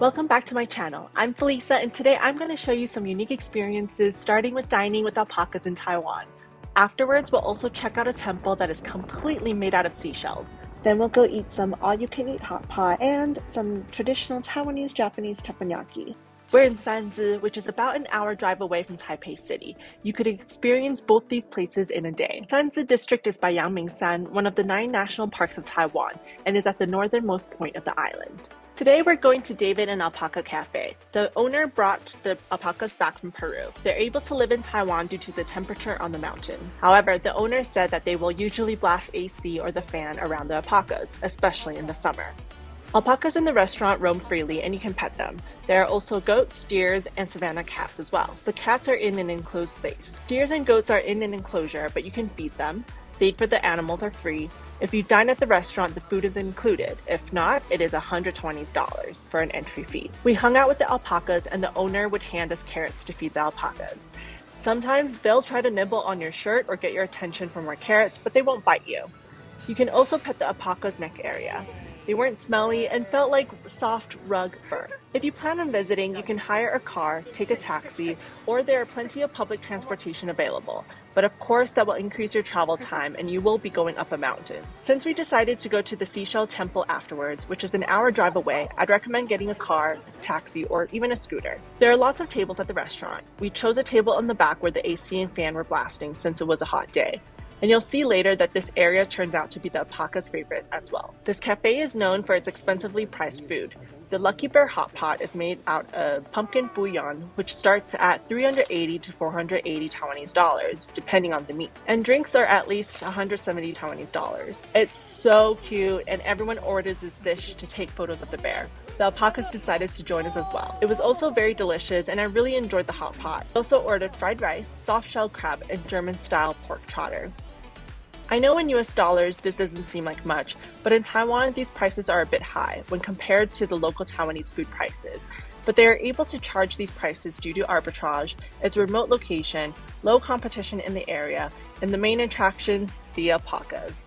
Welcome back to my channel. I'm Felisa, and today I'm going to show you some unique experiences, starting with dining with alpacas in Taiwan. Afterwards, we'll also check out a temple that is completely made out of seashells. Then we'll go eat some all-you-can-eat hot pot and some traditional Taiwanese-Japanese teppanyaki. We're in Sanzhi, which is about an hour drive away from Taipei City. You could experience both these places in a day. Sanzhi district is by Yangmingshan, one of the 9 national parks of Taiwan, and is at the northernmost point of the island. Today we're going to David and Alpaca Cafe. The owner brought the alpacas back from Peru. They're able to live in Taiwan due to the temperature on the mountain. However, the owner said that they will usually blast AC or the fan around the alpacas, especially in the summer. Alpacas in the restaurant roam freely and you can pet them. There are also goats, deers, and savannah cats as well. The cats are in an enclosed space. Deers and goats are in an enclosure, but you can feed them. Feed for the animals are free. If you dine at the restaurant, the food is included. If not, it is $120 for an entry fee. We hung out with the alpacas and the owner would hand us carrots to feed the alpacas. Sometimes they'll try to nibble on your shirt or get your attention for more carrots, but they won't bite you. You can also pet the alpaca's neck area. They weren't smelly and felt like soft rug fur. If you plan on visiting, you can hire a car, take a taxi, or there are plenty of public transportation available. But of course, that will increase your travel time and you will be going up a mountain. Since we decided to go to the Seashell Temple afterwards, which is an hour drive away, I'd recommend getting a car, taxi, or even a scooter. There are lots of tables at the restaurant. We chose a table in the back where the AC and fan were blasting since it was a hot day. And you'll see later that this area turns out to be the alpaca's favorite as well. This cafe is known for its expensively priced food. The Lucky Bear hot pot is made out of pumpkin bouillon, which starts at 380 to 480 Taiwanese dollars, depending on the meat. And drinks are at least 170 Taiwanese dollars. It's so cute, and everyone orders this dish to take photos of the bear. The alpacas decided to join us as well. It was also very delicious and I really enjoyed the hot pot. I also ordered fried rice, soft shell crab, and German style pork trotter. I know in US dollars this doesn't seem like much, but in Taiwan these prices are a bit high when compared to the local Taiwanese food prices. But they are able to charge these prices due to arbitrage, its remote location, low competition in the area, and the main attractions, the alpacas.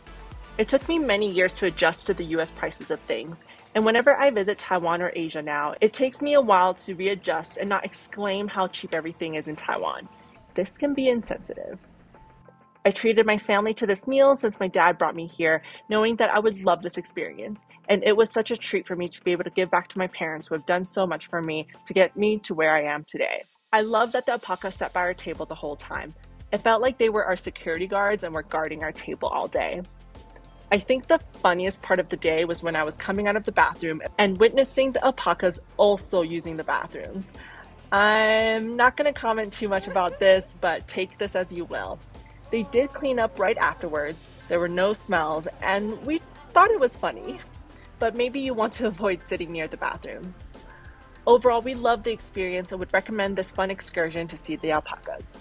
It took me many years to adjust to the US prices of things, and whenever I visit Taiwan or Asia now, it takes me a while to readjust and not exclaim how cheap everything is in Taiwan. This can be insensitive. I treated my family to this meal since my dad brought me here, knowing that I would love this experience. And it was such a treat for me to be able to give back to my parents who have done so much for me to get me to where I am today. I love that the alpaca sat by our table the whole time. It felt like they were our security guards and were guarding our table all day. I think the funniest part of the day was when I was coming out of the bathroom and witnessing the alpacas also using the bathrooms. I'm not going to comment too much about this, but take this as you will. They did clean up right afterwards, there were no smells, and we thought it was funny. But maybe you want to avoid sitting near the bathrooms. Overall, we loved the experience and would recommend this fun excursion to see the alpacas.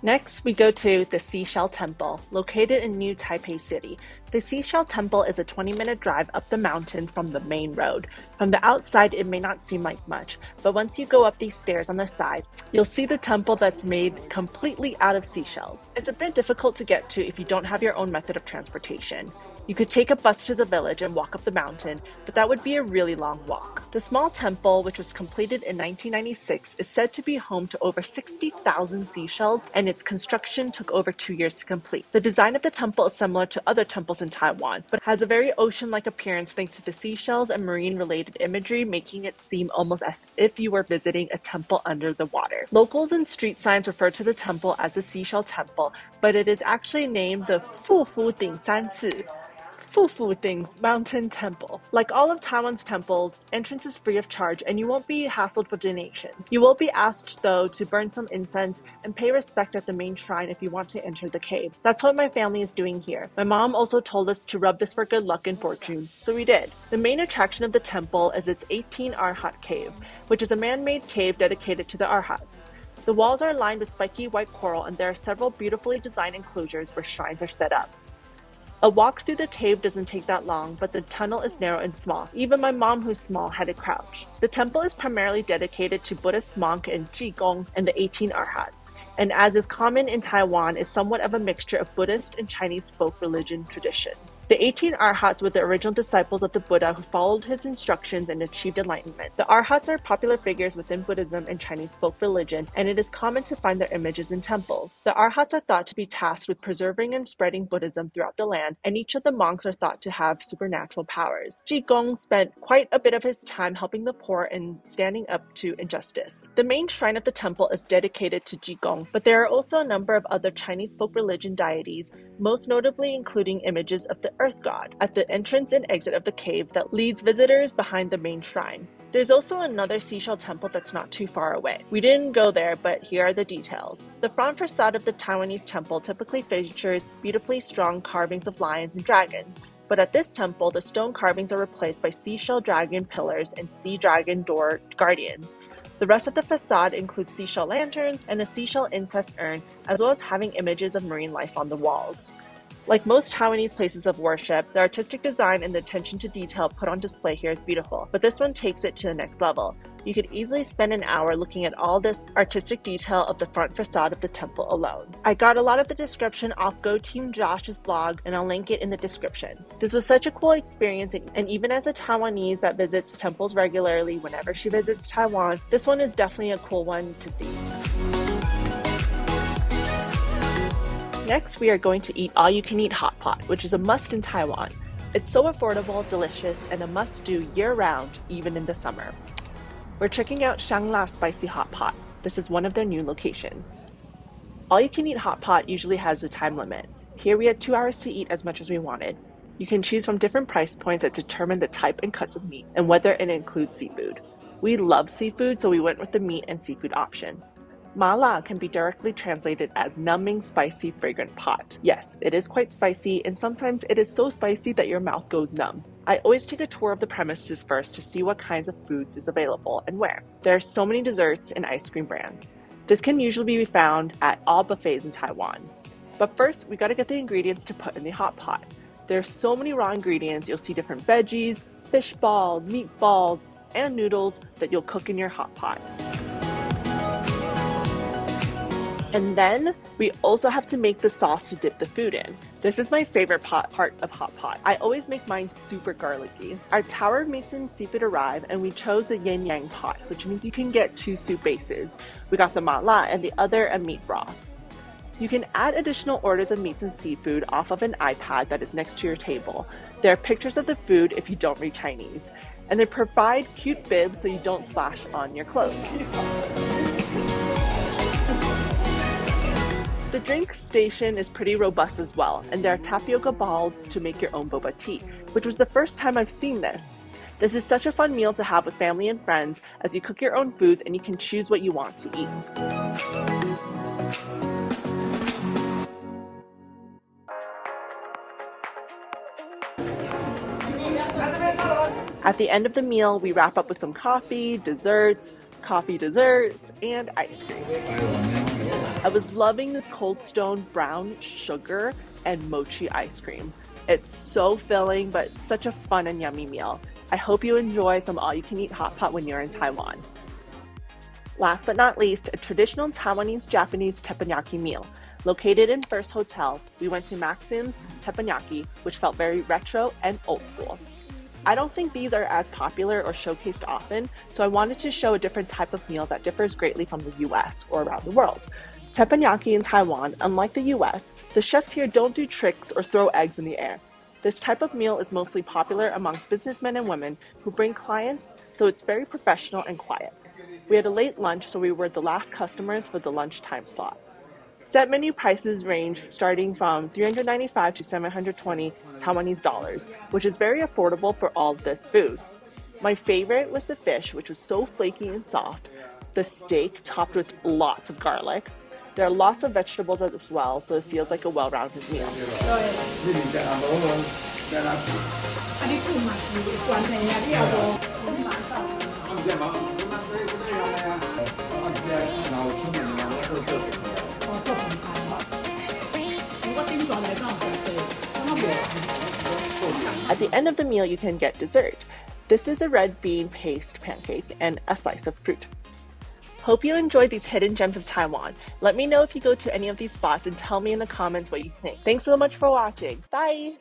Next, we go to the Seashell Temple, located in New Taipei City. The Seashell Temple is a 20-minute drive up the mountain from the main road. From the outside, it may not seem like much, but once you go up these stairs on the side, you'll see the temple that's made completely out of seashells. It's a bit difficult to get to if you don't have your own method of transportation. You could take a bus to the village and walk up the mountain, but that would be a really long walk. The small temple, which was completed in 1996, is said to be home to over 60,000 seashells, and its construction took over 2 years to complete. The design of the temple is similar to other temples in Taiwan, but has a very ocean-like appearance thanks to the seashells and marine-related imagery, making it seem almost as if you were visiting a temple under the water. Locals and street signs refer to the temple as the Seashell Temple, but it is actually named the Fu Fu Ding San Si. Fu Fu Ding Mountain Temple. Like all of Taiwan's temples, entrance is free of charge and you won't be hassled for donations. You will be asked though to burn some incense and pay respect at the main shrine if you want to enter the cave. That's what my family is doing here. My mom also told us to rub this for good luck and fortune, so we did. The main attraction of the temple is its 18 Arhat Cave, which is a man-made cave dedicated to the Arhats. The walls are lined with spiky white coral and there are several beautifully designed enclosures where shrines are set up. A walk through the cave doesn't take that long, but the tunnel is narrow and small. Even my mom, who's small, had to crouch. The temple is primarily dedicated to Buddhist monk and Jigong and the 18 Arhats. and as is common in Taiwan, is somewhat of a mixture of Buddhist and Chinese folk religion traditions. The 18 Arhats were the original disciples of the Buddha who followed his instructions and achieved enlightenment. The Arhats are popular figures within Buddhism and Chinese folk religion, and it is common to find their images in temples. The Arhats are thought to be tasked with preserving and spreading Buddhism throughout the land, and each of the monks are thought to have supernatural powers. Jigong spent quite a bit of his time helping the poor and standing up to injustice. The main shrine of the temple is dedicated to Jigong, but there are also a number of other Chinese folk religion deities, most notably including images of the earth god at the entrance and exit of the cave that leads visitors behind the main shrine. There's also another seashell temple that's not too far away. We didn't go there, but here are the details. The front facade of the Taiwanese temple typically features beautifully strong carvings of lions and dragons, but at this temple, the stone carvings are replaced by seashell dragon pillars and sea dragon door guardians. The rest of the facade includes seashell lanterns and a seashell incense urn, as well as having images of marine life on the walls. Like most Taiwanese places of worship, the artistic design and the attention to detail put on display here is beautiful, but this one takes it to the next level. You could easily spend an hour looking at all this artistic detail of the front facade of the temple alone. I got a lot of the description off Go Team Josh's blog, and I'll link it in the description. This was such a cool experience, and even as a Taiwanese that visits temples regularly whenever she visits Taiwan, this one is definitely a cool one to see. Next, we are going to eat all-you-can-eat hot pot, which is a must in Taiwan. It's so affordable, delicious, and a must-do year-round, even in the summer. We're checking out Shang La Spicy Hot Pot. This is one of their new locations. All-you-can-eat hot pot usually has a time limit. Here we had 2 hours to eat as much as we wanted. You can choose from different price points that determine the type and cuts of meat and whether it includes seafood. We love seafood, so we went with the meat and seafood option. Mala can be directly translated as numbing, spicy, fragrant pot. Yes, it is quite spicy, and sometimes it is so spicy that your mouth goes numb. I always take a tour of the premises first to see what kinds of foods is available and where. There are so many desserts and ice cream brands. This can usually be found at all buffets in Taiwan. But first, we gotta get the ingredients to put in the hot pot. There are so many raw ingredients. You'll see different veggies, fish balls, meatballs, and noodles that you'll cook in your hot pot. And then we also have to make the sauce to dip the food in. This is my favorite part of hot pot. I always make mine super garlicky. Our tower of meats and seafood arrived, and we chose the yin yang pot, which means you can get two soup bases. We got the mala and the other a meat broth. You can add additional orders of meats and seafood off of an iPad that is next to your table. There are pictures of the food if you don't read Chinese, and they provide cute bibs so you don't splash on your clothes. The drink station is pretty robust as well, and there are tapioca balls to make your own boba tea, which was the first time I've seen this. This is such a fun meal to have with family and friends as you cook your own foods and you can choose what you want to eat. At the end of the meal, we wrap up with some coffee, desserts, and ice cream. I was loving this Cold Stone brown sugar and mochi ice cream. It's so filling, but such a fun and yummy meal. I hope you enjoy some all-you-can-eat hot pot when you're in Taiwan. Last but not least, a traditional Taiwanese-Japanese teppanyaki meal. Located in First Hotel, we went to Maxim's Teppanyaki, which felt very retro and old school. I don't think these are as popular or showcased often, so I wanted to show a different type of meal that differs greatly from the US or around the world. Teppanyaki in Taiwan, unlike the US, the chefs here don't do tricks or throw eggs in the air. This type of meal is mostly popular amongst businessmen and women who bring clients, so it's very professional and quiet. We had a late lunch, so we were the last customers for the lunch time slot. Set menu prices range starting from 395 to 720 Taiwanese dollars, which is very affordable for all of this food. My favorite was the fish, which was so flaky and soft, the steak topped with lots of garlic. There are lots of vegetables as well, so it feels like a well-rounded meal. At the end of the meal, you can get dessert. This is a red bean paste pancake and a slice of fruit. Hope you enjoyed these hidden gems of Taiwan. Let me know if you go to any of these spots and tell me in the comments what you think. Thanks so much for watching. Bye!